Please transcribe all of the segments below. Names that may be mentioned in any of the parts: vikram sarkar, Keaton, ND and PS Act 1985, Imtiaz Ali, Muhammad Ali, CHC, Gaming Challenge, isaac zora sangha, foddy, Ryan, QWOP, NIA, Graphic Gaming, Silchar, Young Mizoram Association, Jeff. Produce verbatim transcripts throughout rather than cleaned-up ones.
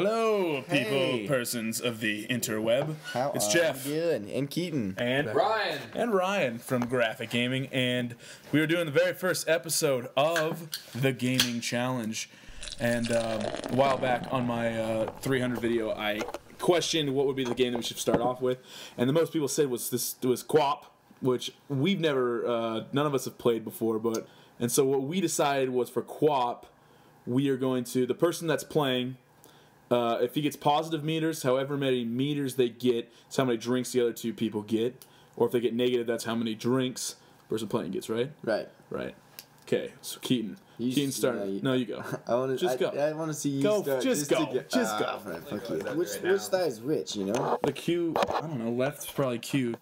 Hello, hey. people, persons of the interweb. How it's are Jeff you doing? And Keaton and Ryan and Ryan from Graphic Gaming, and we were doing the very first episode of the Gaming Challenge. And um, a while back on my uh, three hundred video, I questioned what would be the game that we should start off with, and the most people said was this was Q W O P, which we've never, uh, none of us have played before. But and so what we decided was for Q W O P, we are going to the person that's playing. Uh, if he gets positive meters, however many meters they get, that's how many drinks the other two people get. Or if they get negative, that's how many drinks the person playing gets, right? Right. Right. Okay, so Keaton. You Keaton starting. No, you, no, you go. I wanna, just I, go. I want to see you go, start. Just, just go. go. Just uh, go. Fuck you. Which, right which side is which, you know? The Q, I don't know, left's probably Q.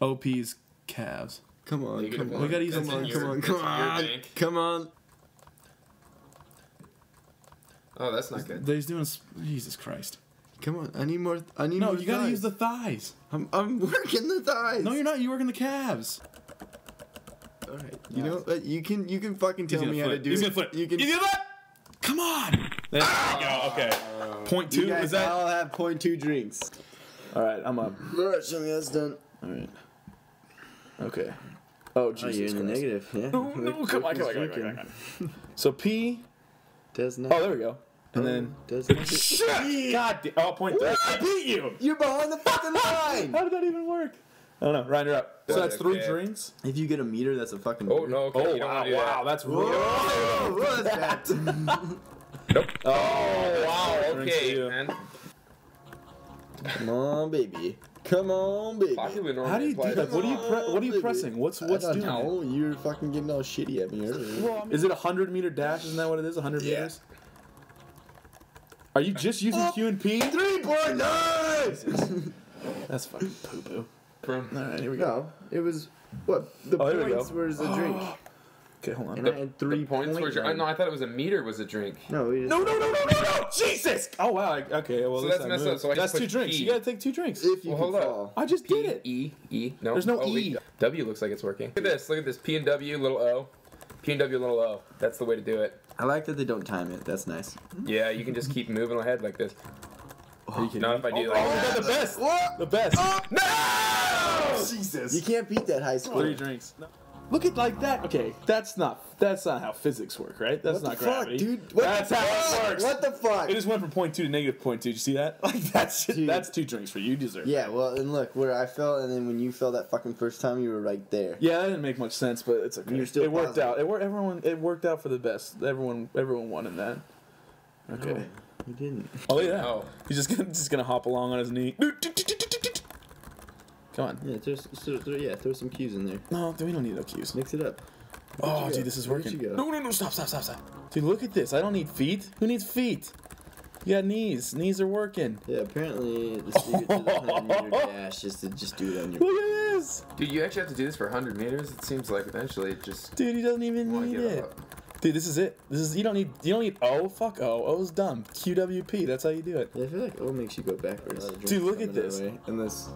O P's calves. Come on, negative come on. We gotta use come on, your, come on, come on, come on. Oh, that's not good. He's doing. Jesus Christ! Come on, I need more. I need no, more. No, you gotta thighs. use the thighs. I'm, I'm working the thighs. No, you're not. You're working the calves. All right. You nice. know, you can, you can fucking tell me flip. how to do He's it. He's gonna flip. You can. He's gonna flip. Come on. There ah! you go. Okay. Point two. You guys is that? I'll have point two drinks. All right, I'm up. All right, show me that's done. All right. Okay. Oh, Jesus oh, you're in the negative. Yeah. Oh, no, look, come, look, on, come, on, come on, come on, come on. So P does not. Oh, there we go. And then does it? Shit! God damn! Oh, point three. I beat you. You're behind the fucking line. How did that even work? I don't know. Ryan, you're up. So that's three okay. drinks. If you get a meter, that's a fucking. Oh meter. no! Okay. Oh you wow! Don't wow! That. That's real. Whoa! What is that? Nope. Oh, oh wow! Okay, man. Come on, baby. Come on, baby. How do you do that? What are you pre what are you pressing? What's what's doing? No, you're fucking getting all shitty at me earlier. Is it a hundred meter dash? Isn't that what it is? A hundred yeah. meters. Are you just using oh. Q and P? Three point nine. That's fucking poo poo. All right, here we go. No, it was what the oh, points were the drink. Okay, hold on. And the, I had three points. Point your, no, I thought it was a meter was a drink. No, we just no, no, no, no, no, no, Jesus! Oh wow. I, okay, well, so that's messed up. So I that's two drinks. E. You gotta take two drinks. If you well, hold on. I just P, did it. E, E. No, there's no oh, E. W looks like it's working. Look at this. Look at this. P and W, little O. P and W, little O. That's the way to do it. I like that they don't time it. That's nice. Yeah, you can just keep moving ahead like this. Oh, you not if I do oh, like oh, that. Oh, the best. What? The best. Oh, no! Jesus! You can't beat that high score. Three drinks. No. Look at like that. Okay, that's not that's not how physics work, right? That's what not the gravity. Fuck, dude? What that's the how fuck? it works. What the fuck? It just went from point two to negative point two. Did you see that? Like that's dude. that's two drinks for you. You deserve. Yeah. It. Well, and look where I fell, and then when you fell that fucking first time, you were right there. Yeah, that didn't make much sense, but it's okay. You're still it worked positive. out. It worked. Everyone. It worked out for the best. Everyone. Everyone won in that. Okay. No, we didn't. Oh yeah. Oh. He's just gonna just gonna hop along on his knee. Come on. Yeah, there's, there's, there, yeah, throw some Q's in there. No, we don't need no Q's. Mix it up. Where'd oh, dude, this is Where'd working. No, no, no, stop, stop, stop, stop. Dude, look at this. I don't need feet. Who needs feet? You got knees. Knees are working. Yeah, apparently the secret to the hundred meter dash is to just do it on your... Look at this! Dude, you actually have to do this for one hundred meters? It seems like eventually it just... Dude, you don't even need it. Up. Dude, this is it. This is... You don't need... You don't need O. Fuck O. O's dumb. Q W P. That's how you do it. Yeah, I feel like O makes you go backwards. Dude, look at this. Unless...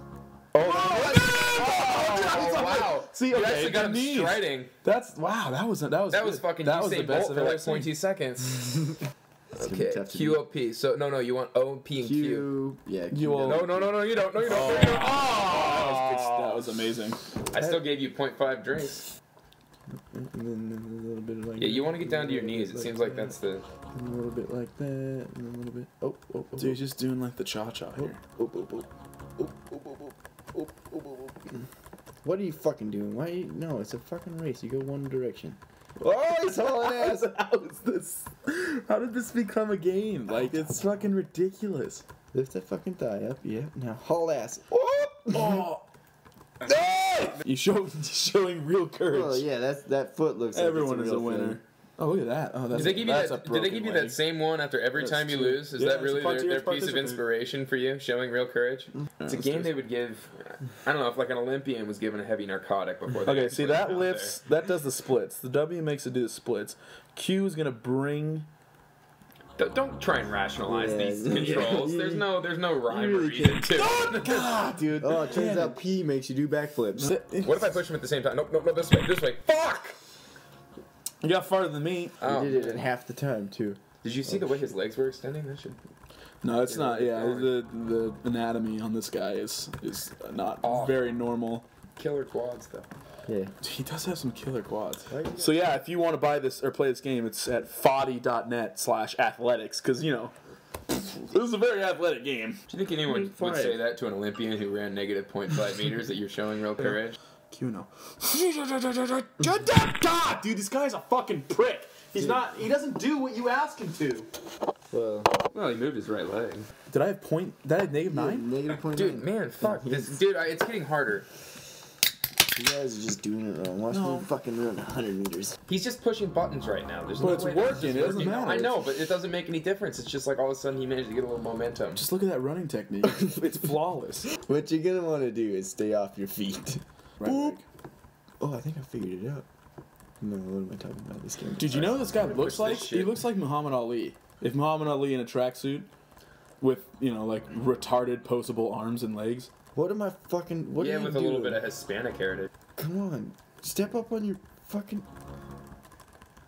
Oh, oh, no. oh, oh, oh wow! See, okay, you got him striding. That's wow. That was that was that good. was fucking that was the best for like point two seconds. Okay, Q O P. So no, no, you want O, P, and Q. Q. Yeah. Q no, no, no, no, you don't. No, you don't. Oh, no, you don't. oh. That, was that was amazing. I still gave you point five drinks. And then a little bit like yeah, you want to get down to your knees. It like seems like that. that's the. And a little bit like that, and a little bit. Oh, oh, oh. Dude, he's just doing like the cha cha here. Oh, oh, oh, oh, oh, oh. Oh, oh, oh, oh. What are you fucking doing? Why? Are you, no, it's a fucking race. You go one direction. Oh, he's hauling ass. How is this? How did this become a game? Like it's fucking ridiculous. Lift that fucking thigh up. Yeah. Now haul ass. Oh. oh. You show showing real courage. Oh yeah, that's that foot looks. Everyone like it's a real is a winner. Thing. Oh look at that! Oh, that's, did they give you that? Did they give you leg. that same one after every that's time you true. lose? Is yeah, that really their, their piece of inspiration for you, showing real courage? Right, it's a game they would give. I don't know if like an Olympian was given a heavy narcotic before. Okay, see that lifts. There. That does the splits. The W makes it do the splits. Q is gonna bring. D don't try and rationalize yeah, these yeah, controls. Yeah. There's no, there's no rhyme or reason to it. Oh, God, dude! Oh, it turns out P makes you do backflips. What if I push them at the same time? No, no, no! This way, this way. Fuck! You got farther than me. You oh. did it in half the time, too. Did you see oh, the way his legs were extending? That should. No, it's not. Yeah, the the anatomy on this guy is is not oh, very normal. Killer quads though. Yeah, he does have some killer quads. Right? So yeah, if you want to buy this or play this game, it's at foddy dot net slash athletics because you know. This is a very athletic game. Do you think anyone Five. would say that to an Olympian who ran negative point five meters that you're showing real courage? Kuno. Dude, this guy's a fucking prick. He's Dude. not. He doesn't do what you ask him to. Well, well, he moved his right leg. Did I have point? Did I have negative nine? Negative point nine. Dude, man, fuck. This, dude, I, it's getting harder. You guys are just doing it wrong. Watch no. me fucking run one hundred meters. He's just pushing buttons right now. There's but no it's way working. It doesn't working. matter. I know, but it doesn't make any difference. It's just like all of a sudden he managed to get a little momentum. Just look at that running technique. It's flawless. What you're going to want to do is stay off your feet. Right Boop. Oh, I think I figured it out. No, what am I talking about this game? Did you know what this guy looks like? He looks like Muhammad Ali. If Muhammad Ali in a tracksuit with, you know, like retarded posable arms and legs. What am I fucking... What yeah, are you with doing? a little bit of Hispanic heritage. Come on. Step up on your fucking...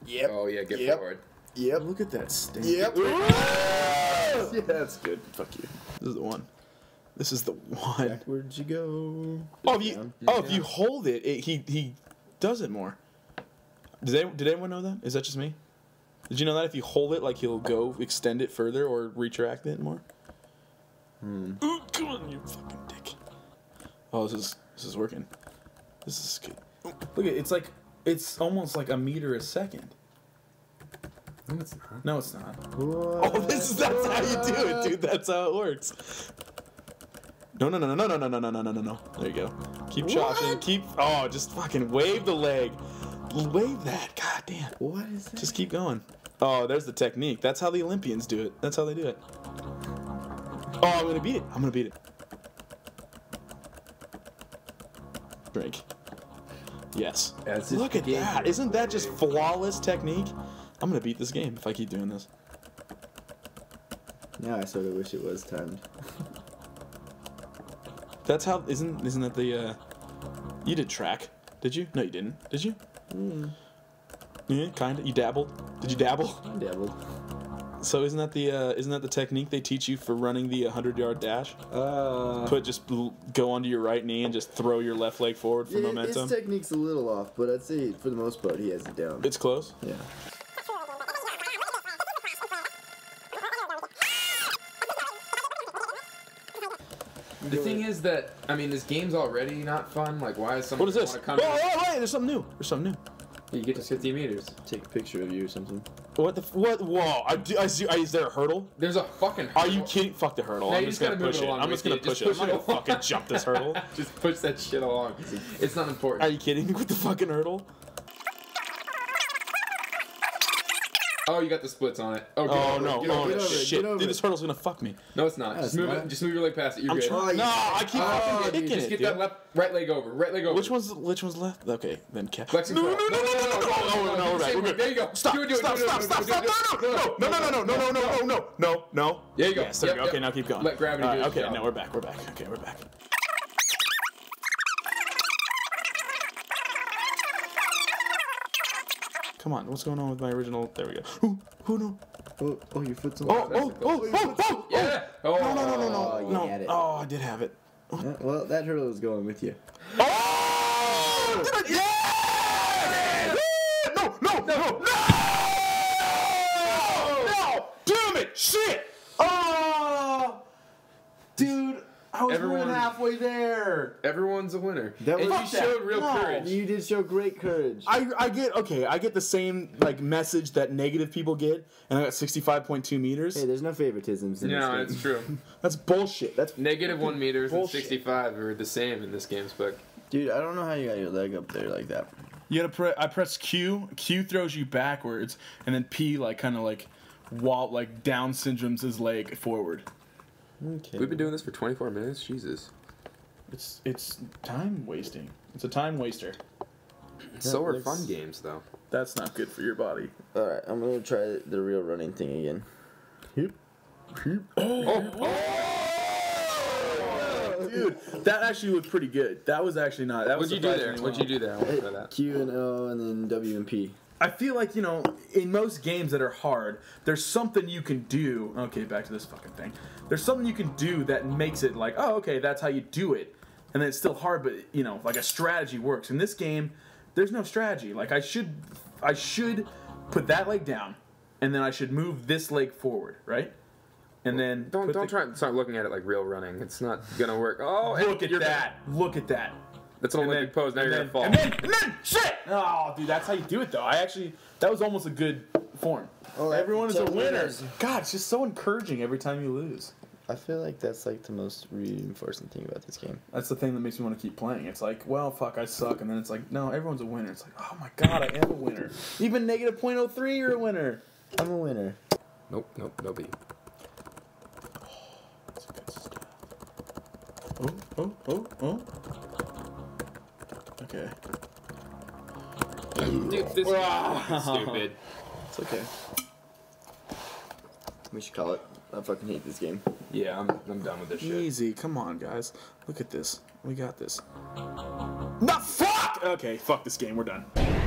Yep. Oh, yeah, get yep. forward. Yep. Look at that stink. Yep. Yeah, that's good. Fuck you. This is the one. This is the one. Backwards you go. Oh, if you, oh, if you hold it, it he, he does it more. Did, they, did anyone know that? Is that just me? Did you know that if you hold it, like, he'll go extend it further or retract it more? Hmm. Ooh, come on, you fucking dick. Oh, this is this is working. This is good. Look, it's like it's almost like a meter a second. No, it's not. No, it's not. What? Oh, this is that's how you do it, dude. That's how it works. No, no, no, no, no, no, no, no, no, no, no, no. There you go. Keep chopping. Keep. Oh, just fucking wave the leg. Wave that. God damn. What is that? Just keep going. Oh, there's the technique. That's how the Olympians do it. That's how they do it. Oh, I'm gonna beat it. I'm gonna beat it. Drink. Yes. That's Look at that. Isn't that just flawless technique? I'm gonna beat this game if I keep doing this. Now I sort of wish it was timed. That's how. Isn't isn't that the? Uh, you did track, did you? No, you didn't. Did you? Mm. Yeah, kinda. You dabbled. Did you dabble? I dabbled. So isn't that the uh, isn't that the technique they teach you for running the hundred yard dash? Uh, Put just l go onto your right knee and just throw your left leg forward for it, momentum. His technique's a little off, but I'd say for the most part he has it down. It's close. Yeah. The thing is that I mean this game's already not fun. Like why is someone? What is this? Come whoa, whoa, whoa! There's something new. There's something new. You get to fifty meters. Take a picture of you or something. What the? F what? Whoa! I do. I see. Is there a hurdle? There's a fucking. hurdle. Are you kidding? Fuck the hurdle. No, I'm, just gonna push it. I'm just gonna push it. I'm just gonna push it. I'm gonna fucking jump this hurdle. Just push that shit along. It's not important. Are you kidding? With the fucking hurdle? Oh, you got the splits on it. Oh, oh over, no! Get over, oh get over, shit! Get over. Dude, this hurdle's gonna fuck me. No, it's not. No, just it's move not. it. Just move your leg past it. You're I'm good. Trying. No, I keep oh, fucking kicking it. Just get dude. that left, right leg over. Right leg over. Which one's which one's left? Okay, then catch. No, no, no, no, no, no, no, no, no, no, no, there you go. Stop, stop, stop, stop, stop, no, no, no, no, no, no, no, no, no, no, no, no. There you go. Yes, there you go. Okay, now keep going. Let gravity do its job. Okay, now we're back. We're back. Okay, we're back. Come on, what's going on with my original? There we go. Ooh, ooh, no. Oh, oh, your foot's on oh, oh, oh, oh, oh, yeah. oh, no, no, no, no, no. Oh, no. It. oh I did have it. Yeah, well, that hurdle is going with you. Oh! Did I, yeah! yeah! No, no, no, no, no! No! Damn it! Shit! Oh! Dude, I was more than halfway there. Everyone's a winner. That was, you showed real no. courage. You did show great courage. I, I get okay. I get the same like message that negative people get, and I got sixty-five point two meters. Hey, there's no favoritisms in no, this game. No, that's true. That's bullshit. That's negative one meters bullshit. and sixty-five are the same in this game's book. Dude, I don't know how you got your leg up there like that. You gotta press. I press Q. Q throws you backwards, and then P like kind of like, wall like Down syndrome's his leg forward. Okay. We've been doing this for twenty-four minutes. Jesus, it's it's time wasting. It's a time waster. That so are looks... fun games though. That's not good for your body. All right, I'm gonna try the real running thing again. Hip, hip. Oh, oh, oh. Dude, that actually looked pretty good. That was actually not. That What'd was you do there? Well. What'd you do there? I wanna try that. Q and O and then W and P. I feel like, you know, in most games that are hard, there's something you can do. Okay, back to this fucking thing. There's something you can do that makes it like, oh, okay, that's how you do it. And then it's still hard, but, you know, like a strategy works. In this game, there's no strategy. Like, I should, I should put that leg down, and then I should move this leg forward, right? And then don't don't the, try and start looking at it like real running. It's not gonna work. Oh, look at that! Gonna, look at that! That's an Olympic then, pose. Now you're then, gonna fall. And then, and then, shit! Oh, dude, that's how you do it, though. I actually, that was almost a good form. Oh, everyone is a winner. God, it's just so encouraging every time you lose. I feel like that's like the most reinforcing thing about this game. That's the thing that makes me want to keep playing. It's like, well, fuck, I suck, and then it's like, no, everyone's a winner. It's like, oh my god, I am a winner. Even negative point oh three, you're a winner. I'm a winner. Nope, nope, no B. Oh, oh, oh, oh. Okay. Dude, this is stupid. It's okay. We should call it. I fucking hate this game. Yeah, I'm, I'm done with this shit. Easy, come on, guys. Look at this. We got this. No, fuck! Okay, fuck this game. We're done.